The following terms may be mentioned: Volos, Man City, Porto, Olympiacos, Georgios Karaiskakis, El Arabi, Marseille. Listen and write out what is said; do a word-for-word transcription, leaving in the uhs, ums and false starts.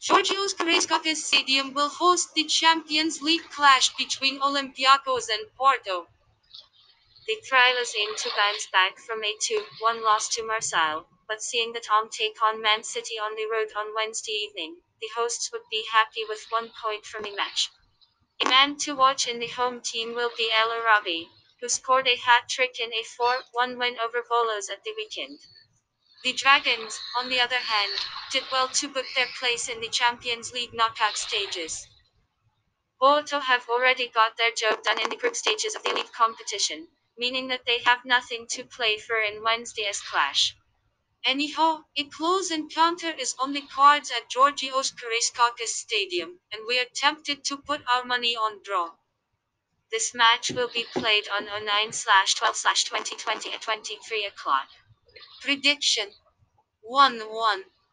Georgios Karaiskakis Stadium will host the Champions League clash between Olympiacos and Porto. The trialists aim to bounce back from a two one loss to Marseille, but seeing that home take on Man City on the road on Wednesday evening, the hosts would be happy with one point from the match. A man to watch in the home team will be El Arabi, who scored a hat-trick in a four one win over Volos at the weekend. The Dragons, on the other hand, did well to book their place in the Champions League knockout stages. Porto have already got their job done in the group stages of the league competition, meaning that they have nothing to play for in Wednesday's clash. Anyhow, a close encounter is on the cards at Georgios Karaiskakis Stadium, and we are tempted to put our money on draw. This match will be played on oh nine twelve twenty twenty at twenty-three o'clock. Prediction: one one.